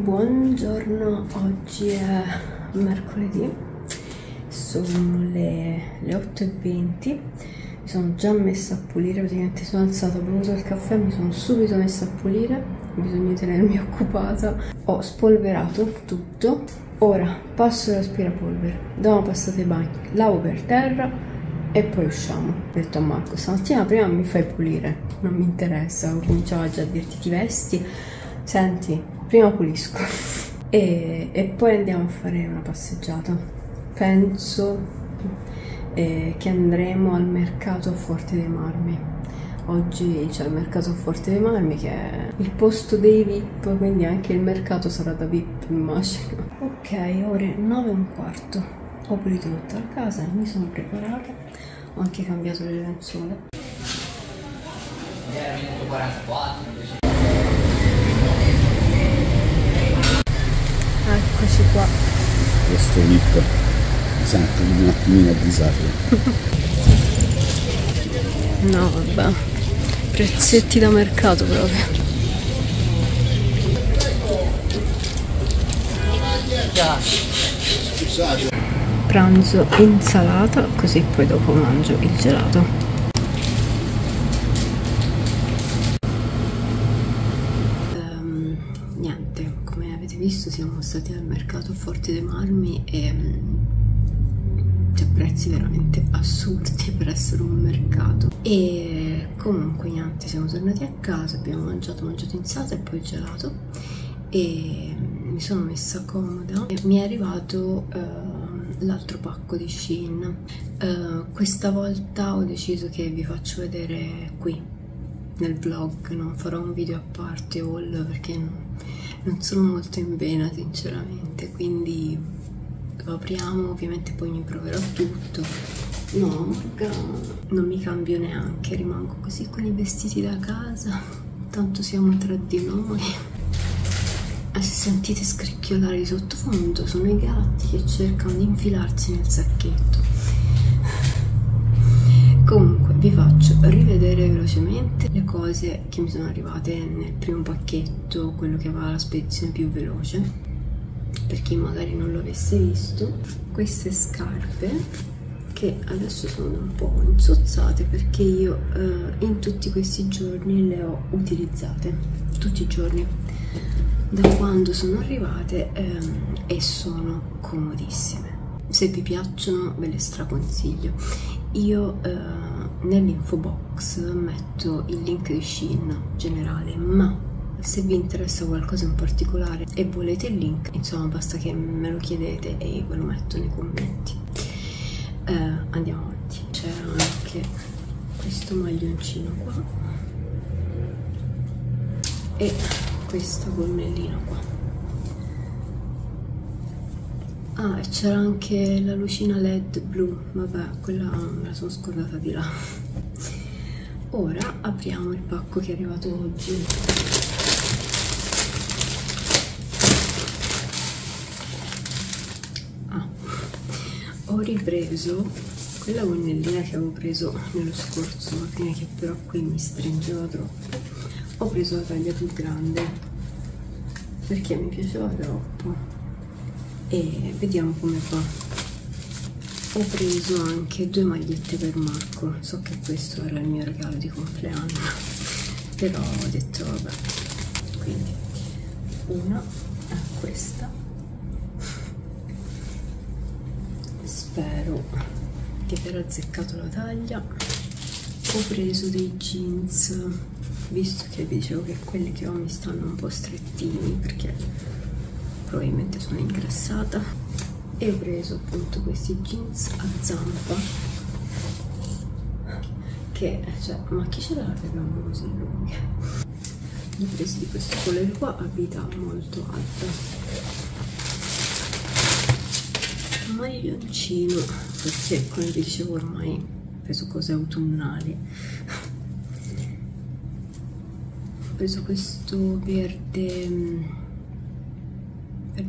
Buongiorno, oggi è mercoledì, sono le 8:20, mi sono già messa a pulire, praticamente sono alzata, ho bevuto il caffè, mi sono subito messa a pulire, bisogna tenermi occupata, ho spolverato tutto, ora passo l'aspirapolvere, do una passata ai bagni, lavo per terra e poi usciamo. Ho detto a Marco, stamattina prima mi fai pulire, non mi interessa, cominciava già a dirti ti vesti, senti, prima pulisco e poi andiamo a fare una passeggiata. Penso che andremo al mercato Forte dei Marmi. Oggi c'è il mercato Forte dei Marmi che è il posto dei VIP, quindi anche il mercato sarà da VIP, immagino. Ok, ore 9:15. Ho pulito tutta la casa, mi sono preparata, ho anche cambiato le lenzuola. Era minuto 44 invece. Eccoci qua. Questo VIP mi sento un attimino a disagio. No vabbè, prezzetti da mercato proprio. Dai. Pranzo insalata, così poi dopo mangio il gelato. Niente, come avete visto siamo stati al mercato Forte dei Marmi e c'è prezzi veramente assurdi per essere un mercato. E comunque niente, siamo tornati a casa, abbiamo mangiato insalata e poi gelato e mi sono messa comoda e mi è arrivato l'altro pacco di Shein. Questa volta ho deciso che vi faccio vedere qui nel vlog, non farò un video a parte haul perché non sono molto in vena sinceramente, quindi lo apriamo, ovviamente poi mi proverò tutto. No, non mi cambio neanche, rimango così con i vestiti da casa, tanto siamo tra di noi. Se sentite scricchiolare di sottofondo sono i gatti che cercano di infilarsi nel sacchetto. Comunque vi faccio rivedere velocemente le cose che mi sono arrivate nel primo pacchetto, quello che aveva la spedizione più veloce, per chi magari non lo avesse visto. Queste scarpe che adesso sono un po' insozzate perché io in tutti questi giorni le ho utilizzate, tutti i giorni da quando sono arrivate, e sono comodissime. Se vi piacciono ve le straconsiglio. Io nell'info box metto il link di Shein generale, ma se vi interessa qualcosa in particolare e volete il link, insomma basta che me lo chiedete e io ve lo metto nei commenti. Andiamo avanti. C'era anche questo maglioncino qua e questa gonnellina qua. Ah, e c'era anche la lucina LED blu, vabbè, quella me la sono scordata di là. Ora apriamo il pacco che è arrivato oggi. Ah, ho ripreso quella gonnellina che avevo preso nello scorso, ma che però qui mi stringeva troppo. Ho preso la taglia più grande perché mi piaceva troppo e vediamo come fa. Ho preso anche due magliette per Marco, so che questo era il mio regalo di compleanno, però ho detto vabbè, quindi una è questa, spero che verrà azzeccato la taglia. Ho preso dei jeans, visto che vi dicevo che quelli che ho mi stanno un po' strettini perché probabilmente sono ingrassata, e ho preso appunto questi jeans a zampa che, cioè, ma chi ce l'ha che hanno così lunghe? Li ho presi di questo colore qua a vita molto alta, maglioncino perché come vi dicevo ormai ho preso cose autunnali. Ho preso questo verde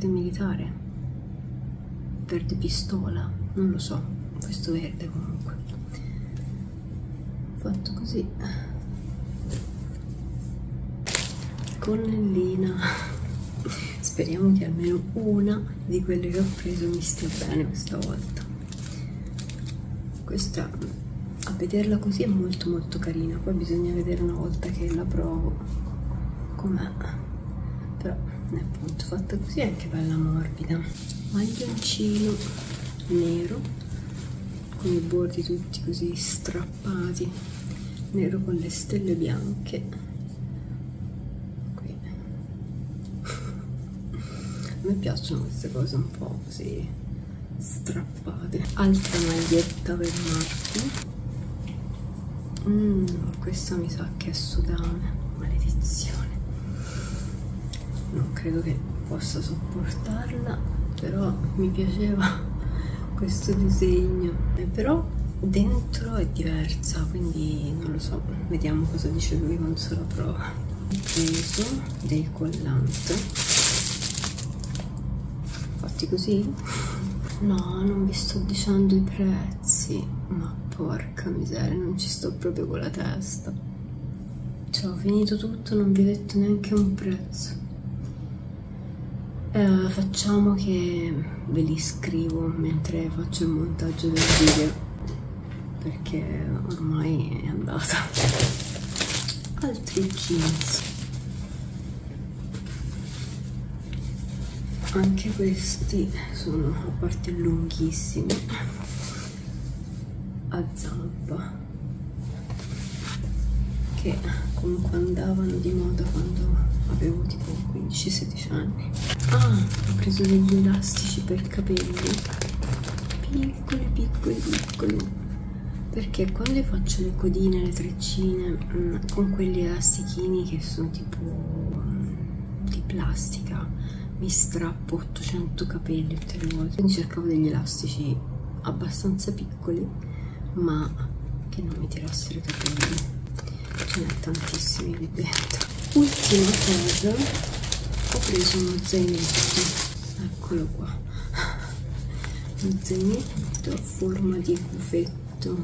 militare, verde pistola, non lo so, questo verde comunque, fatto così, gonnellina. Speriamo che almeno una di quelle che ho preso mi stia bene questa volta. Questa, a vederla così, è molto molto carina, poi bisogna vedere una volta che la provo com'è, però appunto fatta così è anche bella morbida. Maglioncino nero con i bordi tutti così strappati, nero con le stelle bianche qui. A me piacciono queste cose un po' così strappate. Altra maglietta per Marco. Questa mi sa che è sudame, maledizione, non credo che possa sopportarla, però mi piaceva questo disegno, però dentro è diversa, quindi non lo so, vediamo cosa dice lui quando se la prova. Ho preso del collante fatti così. No, non vi sto dicendo i prezzi, ma porca miseria, non ci sto proprio con la testa. Cioè, ho finito tutto, non vi ho detto neanche un prezzo. Facciamo che ve li scrivo mentre faccio il montaggio del video, perché ormai è andata. Altri jeans. Anche questi sono a parte lunghissimi, a zampa, che comunque andavano di moda quando avevo tipo 15-16 anni. Ah, ho preso degli elastici per capelli, piccoli piccoli piccoli, perché quando faccio le codine, le treccine, con quegli elastichini che sono tipo di plastica, mi strappo 800 capelli tutte le volte, quindi cercavo degli elastici abbastanza piccoli ma che non mi tirassero i capelli. Ce n'è tantissimi lì dentro. Ultima cosa, ho preso uno zainetto, eccolo qua, uno zainetto a forma di gufetto.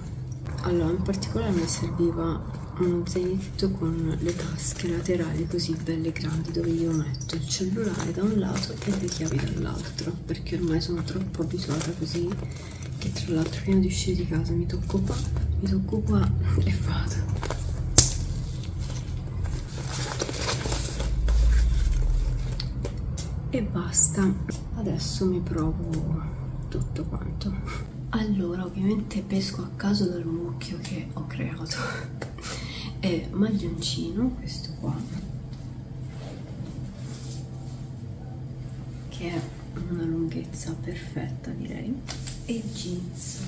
Allora, in particolare mi serviva uno zainetto con le tasche laterali così belle grandi, dove io metto il cellulare da un lato e le chiavi dall'altro, perché ormai sono troppo abituata così, che tra l'altro prima di uscire di casa mi tocco qua e vado. E basta, adesso mi provo tutto quanto. Allora, ovviamente pesco a caso dal mucchio che ho creato. È maglioncino, questo qua, che è una lunghezza perfetta direi, e jeans.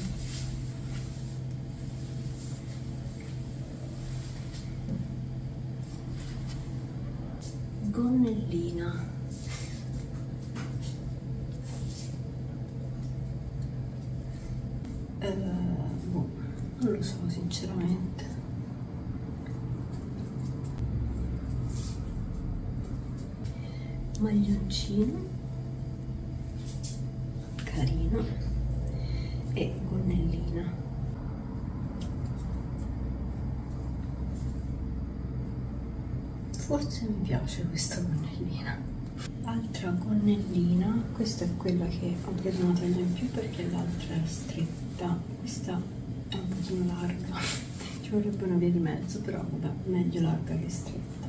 Gonnellina. Boh, non lo so sinceramente. Maglioncino carino e gonnellina. Forse mi piace questa gonnellina. Altra gonnellina, questa è quella che ho preso una taglia in più perché l'altra è stretta, questa è un pochino larga, ci vorrebbe una via di mezzo, però vabbè, meglio larga che stretta.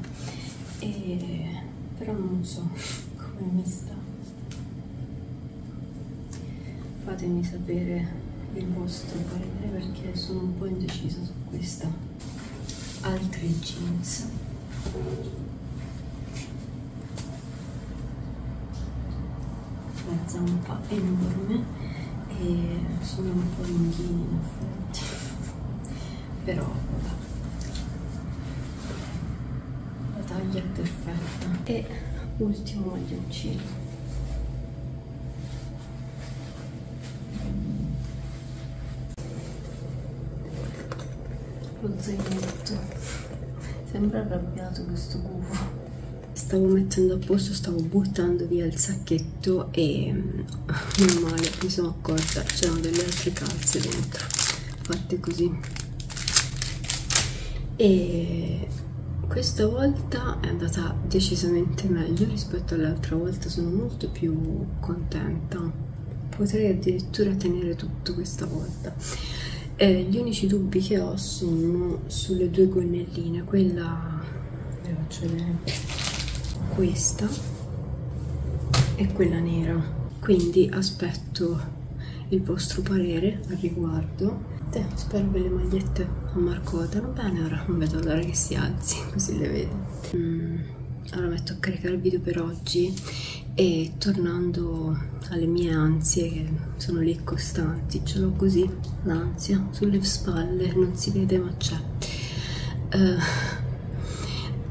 E però non so come mi sta. Fatemi sapere il vostro parere perché sono un po' indecisa su questa. Altri jeans. La zampa è enorme e sono un po' lunghini in effetti. Però vabbè, taglia perfetta. E ultimo maglioncino, lo zainetto, sembra arrabbiato questo gufo. Stavo mettendo a posto, stavo buttando via il sacchetto e meno male mi sono accorta c'erano delle altre calze dentro fatte così, e Questa volta è andata decisamente meglio rispetto all'altra volta, sono molto più contenta. Potrei addirittura tenere tutto questa volta. Gli unici dubbi che ho sono sulle due gonnelline, quella ve faccio vedere, questa e quella nera. Quindi aspetto il vostro parere al riguardo. Spero che le magliette a Marco vadano bene. Ora non vedo l'ora che si alzi, così le vedo. Allora metto a caricare il video per oggi e tornando alle mie ansie che sono lì costanti, ce l'ho così, l'ansia sulle spalle, non si vede ma c'è.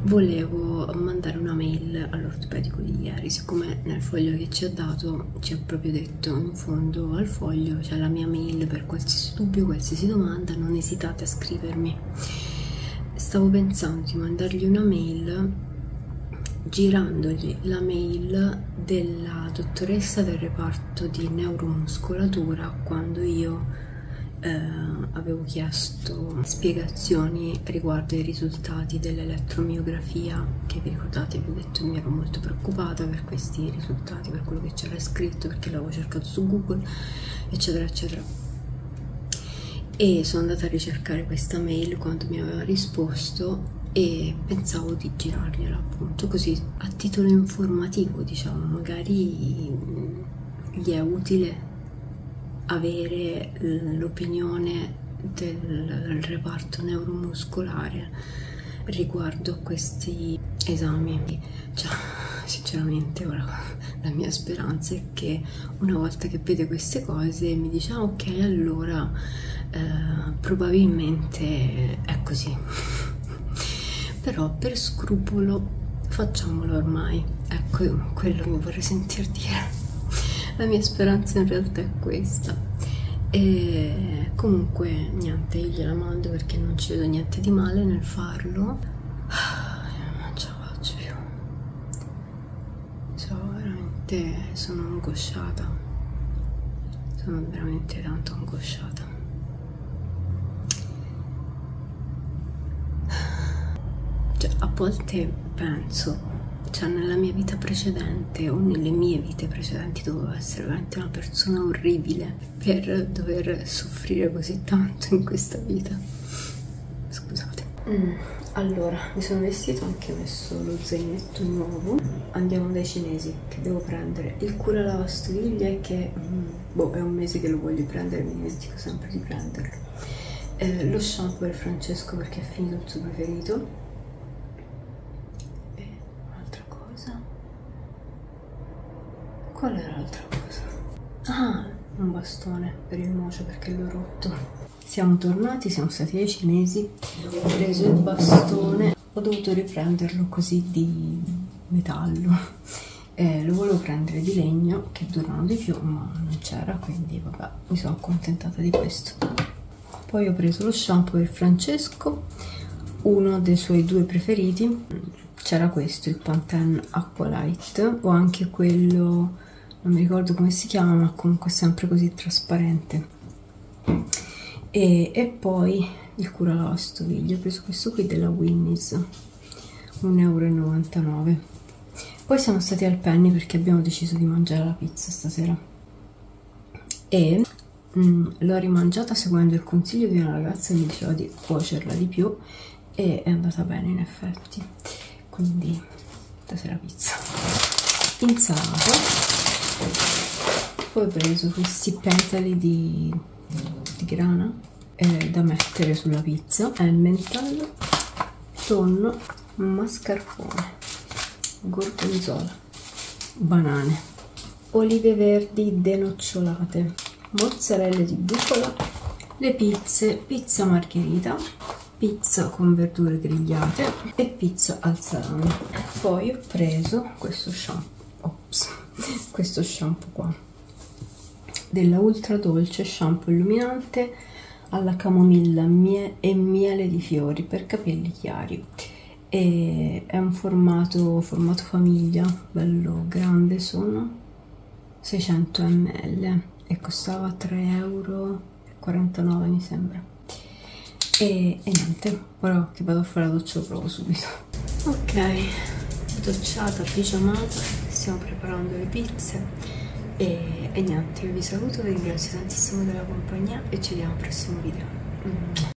Volevo mandare una mail all'ortopedico di ieri, siccome nel foglio che ci ha dato ci ha proprio detto in fondo al foglio c'è la mia mail per qualsiasi dubbio, qualsiasi domanda, non esitate a scrivermi. Stavo pensando di mandargli una mail girandogli la mail della dottoressa del reparto di neuromuscolatura quando io avevo chiesto spiegazioni riguardo ai risultati dell'elettromiografia, che vi ricordate vi ho detto mi ero molto preoccupata per questi risultati, per quello che c'era scritto, perché l'avevo cercato su Google eccetera eccetera, e sono andata a ricercare questa mail quando mi aveva risposto e pensavo di girargliela appunto così a titolo informativo, diciamo, magari gli è utile avere l'opinione del reparto neuromuscolare riguardo a questi esami. Cioè, sinceramente ora la mia speranza è che una volta che vede queste cose mi dice ah, ok, allora probabilmente è così. Però per scrupolo facciamolo ormai, ecco, io quello mi vorrei sentir dire. La mia speranza in realtà è questa. E comunque niente, io gliela mando perché non ci vedo niente di male nel farlo. Non ce la faccio più. Veramente sono angosciata. Sono veramente tanto angosciata. Cioè, a volte penso, cioè nella mia vita precedente o nelle mie vite precedenti dovevo essere veramente una persona orribile per dover soffrire così tanto in questa vita. Scusate. Allora, mi sono vestita, ho anche messo lo zainetto nuovo. Andiamo dai cinesi, che devo prendere il cura lavastoviglie che boh, è un mese che lo voglio prendere, mi dimentico sempre di prenderlo. Lo shampoo per Francesco perché è finito il suo preferito. Qual era l'altra cosa? Ah, un bastone per il mocio perché l'ho rotto. Siamo tornati, siamo stati ai cinesi, ho preso il bastone, ho dovuto riprenderlo così di metallo. Lo volevo prendere di legno che durano di più ma non c'era, quindi vabbè, mi sono accontentata di questo. Poi ho preso lo shampoo per Francesco, uno dei suoi due preferiti. C'era questo, il Pantene Aqualight, o anche quello, non mi ricordo come si chiama, ma comunque sempre così trasparente. E poi il curalavastoviglie, ho preso questo qui della Winnie's, 1,99 €. Poi siamo stati al Penny perché abbiamo deciso di mangiare la pizza stasera. E l'ho rimangiata seguendo il consiglio di una ragazza che mi diceva di cuocerla di più e è andata bene in effetti. Quindi stasera pizza. In salata poi ho preso questi petali di grana da mettere sulla pizza, emmental, tonno, mascarpone, gorgonzola, banane, olive verdi denocciolate, mozzarella di bufala, le pizze, pizza margherita, pizza con verdure grigliate e pizza al salame. Poi ho preso questo shampoo, questo shampoo qua della Ultra Dolce, shampoo illuminante alla camomilla e miele di fiori per capelli chiari, e è un formato famiglia, bello grande, sono 600 ml e costava 3,49 € mi sembra. e niente, ora che vado a fare la doccia lo provo subito. Ok, docciata, pigiamata, stiamo preparando le pizze e niente, io vi saluto, vi ringrazio tantissimo della compagnia e ci vediamo al prossimo video.